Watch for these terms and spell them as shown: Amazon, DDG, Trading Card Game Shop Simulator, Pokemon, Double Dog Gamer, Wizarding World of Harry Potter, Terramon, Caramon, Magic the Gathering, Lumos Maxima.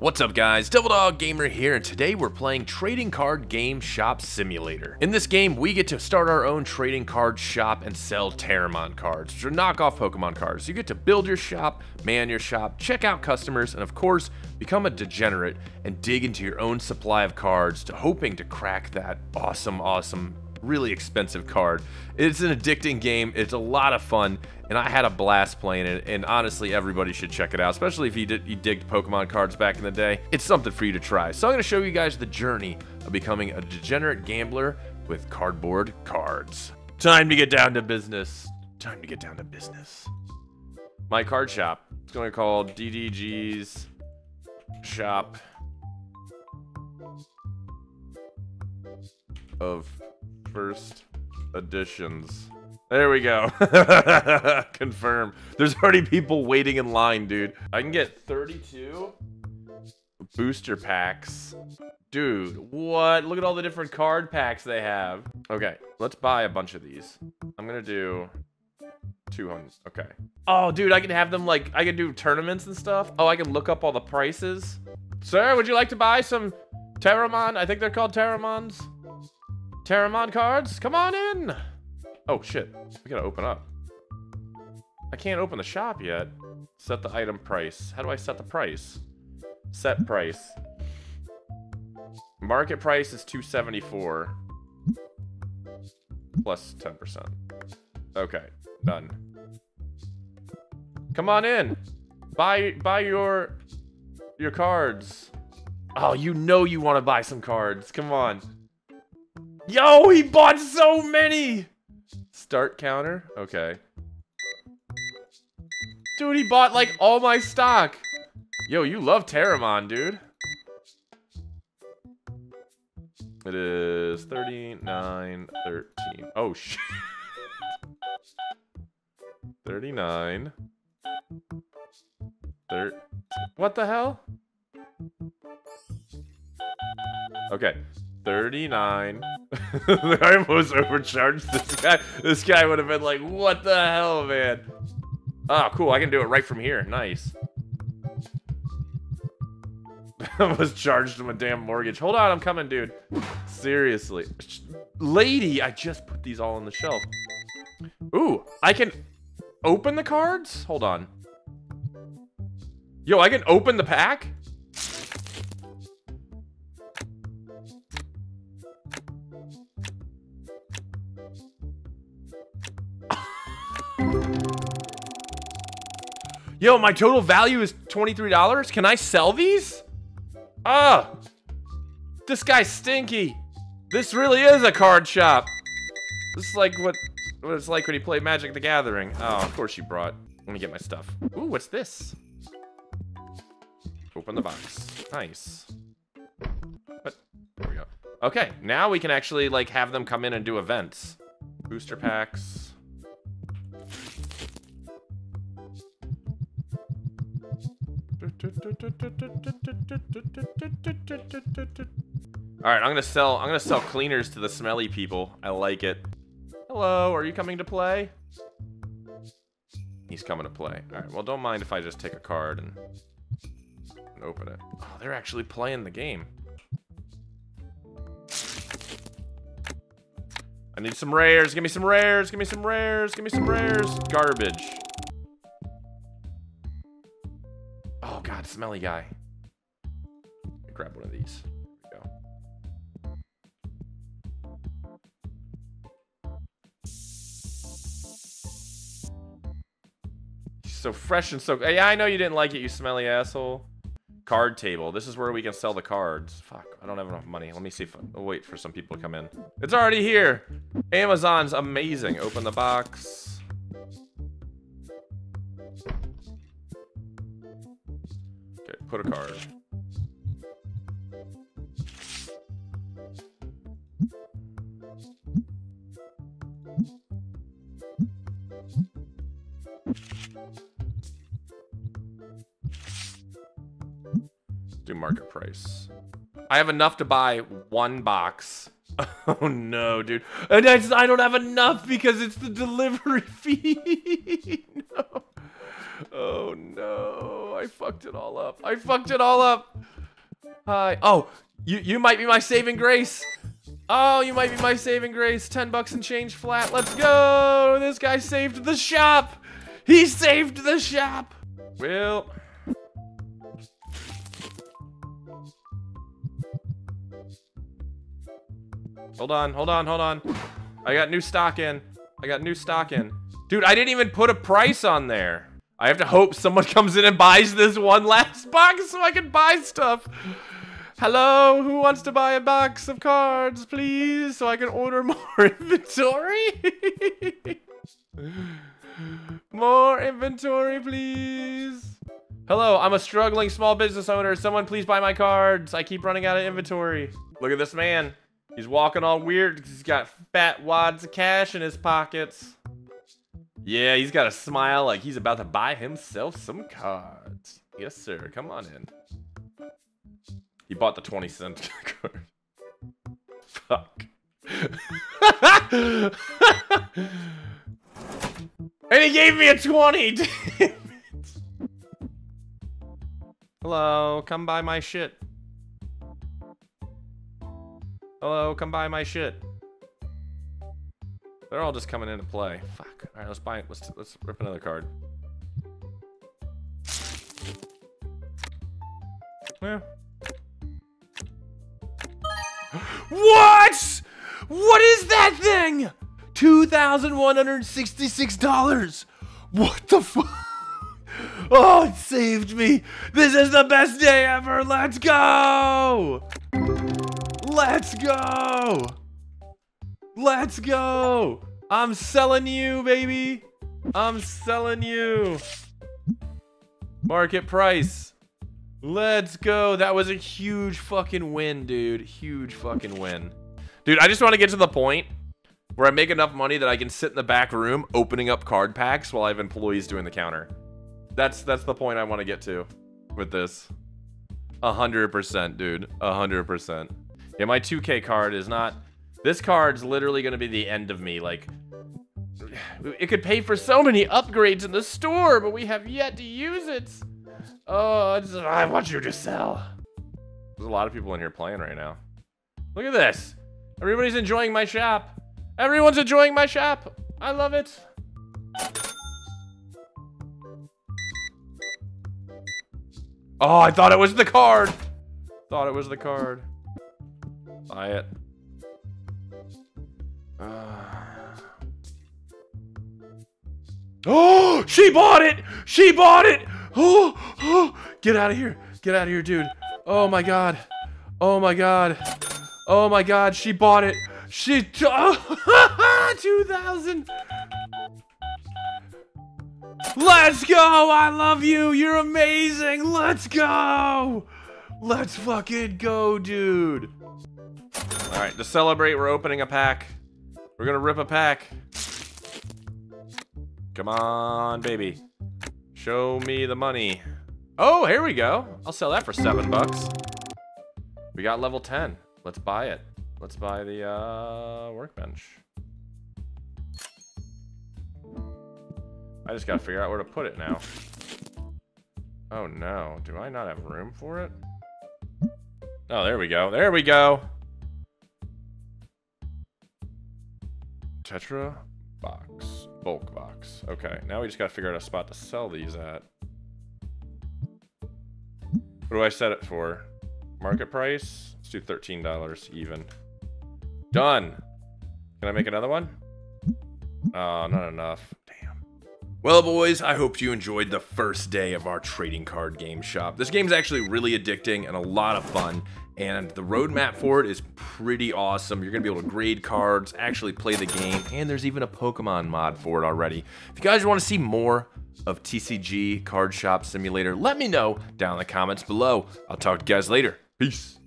What's up guys, Double Dog Gamer here, and today we're playing Trading Card Game Shop Simulator. In this game, we get to start our own trading card shop and sell Terramon cards, which are knockoff Pokemon cards. You get to build your shop, man your shop, check out customers, and of course, become a degenerate and dig into your own supply of cards to hoping to crack that awesome, really expensive card. It's an addicting game, it's a lot of fun, and I had a blast playing it, and honestly everybody should check it out, especially if you digged Pokemon cards back in the day. It's something for you to try. So I'm going to show you guys the journey of becoming a degenerate gambler with cardboard cards. Time to get down to business. Time to get down to business. My card shop. It's going to be called DDG's Shop of First Editions. There we go. Confirm. There's already people waiting in line, dude. I can get 32 booster packs. Dude, what? Look at all the different card packs they have. Okay, let's buy a bunch of these. I'm gonna do 200. Okay. Oh, dude, I can have them like, I can do tournaments and stuff. Oh, I can look up all the prices. Sir, would you like to buy some Terramon? I think they're called Terramons. Caramon cards, come on in. Oh shit, we gotta open up. I can't open the shop yet. Set the item price. How do I set the price? Set price. Market price is $274 plus 10%. Okay, done. Come on in. Buy your cards. Oh, you know you want to buy some cards. Come on. Yo, he bought so many! Start counter? Okay. Dude, he bought like all my stock. Yo, you love Terramon, dude. It is 39, 13. Oh shit. 39, 13. What the hell? Okay. 39. I almost overcharged this guy. This guy would have been like, what the hell, man? Oh, cool. I can do it right from here. Nice. I almost charged him a damn mortgage. Hold on. I'm coming, dude. Seriously. Lady, I just put these all on the shelf. Ooh, I can open the cards? Hold on. Yo, I can open the pack? Yo, my total value is $23. Can I sell these? Ah, this guy's stinky. This really is a card shop. This is like what it's like when you play Magic the Gathering. Oh, of course you brought. Let me get my stuff. Ooh, what's this? Open the box. Nice. But there we go. Okay, now we can actually like have them come in and do events. Booster packs. Alright, I'm gonna sell cleaners to the smelly people. I like it. Hello, are you coming to play? He's coming to play. Alright, well don't mind if I just take a card and open it. Oh, they're actually playing the game. I need some rares, give me some rares, give me some rares, give me some rares. Garbage. Oh god, smelly guy. Grab one of these. There we go. He's so fresh and so. Hey, I know you didn't like it, you smelly asshole. Card table. This is where we can sell the cards. Fuck, I don't have enough money. Let me see if I'll wait for some people to come in. It's already here. Amazon's amazing. Open the box. Put a card. Do market price. I have enough to buy one box. Oh no, dude. And I don't have enough because it's the delivery fee. No. Oh no, I fucked it all up. Hi. Oh, you might be my saving grace. Oh, you might be my saving grace. $10 and change flat. Let's go. This guy saved the shop. He saved the shop. Well. Hold on, hold on, hold on. I got new stock in. I got new stock in. Dude, I didn't even put a price on there. I have to hope someone comes in and buys this one last box so I can buy stuff. Hello, who wants to buy a box of cards, please? So I can order more inventory? More inventory, please. Hello, I'm a struggling small business owner. Someone please buy my cards. I keep running out of inventory. Look at this man. He's walking all weird because he's got fat wads of cash in his pockets. Yeah, he's got a smile like he's about to buy himself some cards. Yes, sir. Come on in. He bought the 20-cent card. Fuck. And he gave me a 20. Damn it. Hello, come buy my shit. Hello, come buy my shit. They're all just coming into play. Fuck. All right, let's buy it. Let's rip another card. Yeah. What? What is that thing? $2,166. What the fuck? Oh, it saved me. This is the best day ever. Let's go. Let's go! Let's go! I'm selling you, baby! I'm selling you! Market price. Let's go! That was a huge fucking win, dude. Huge fucking win. Dude, I just want to get to the point where I make enough money that I can sit in the back room opening up card packs while I have employees doing the counter. That's the point I want to get to with this. 100%, dude. 100%. Yeah, my 2K card is not... This card's literally going to be the end of me. Like, it could pay for so many upgrades in the store, but we have yet to use it. Oh, I want you to sell. There's a lot of people in here playing right now. Look at this. Everybody's enjoying my shop. Everyone's enjoying my shop. I love it. Oh, I thought it was the card. Thought it was the card. Buy it. Oh, she bought it! She bought it! Oh, oh, get out of here. Get out of here, dude. Oh my god. Oh my god. Oh my god, she bought it. She... Oh, 2,000! Let's go! I love you! You're amazing! Let's go! Let's fucking go, dude! All right, to celebrate, we're opening a pack. We're gonna rip a pack. Come on, baby. Show me the money. Oh, here we go. I'll sell that for $7. We got level 10. Let's buy it. Let's buy the workbench. I just gotta figure out where to put it now. Oh no, do I not have room for it? Oh, there we go. There we go. Tetra box, bulk box. Okay, now we just gotta figure out a spot to sell these at. What do I set it for? Market price? Let's do $13 even. Done. Can I make another one? Oh, not enough. Damn. Well, boys, I hope you enjoyed the first day of our trading card game shop. This game's actually really addicting and a lot of fun. And the roadmap for it is pretty awesome. You're gonna be able to grade cards, actually play the game, and there's even a Pokemon mod for it already. If you guys wanna see more of TCG Card Shop Simulator, let me know down in the comments below. I'll talk to you guys later. Peace.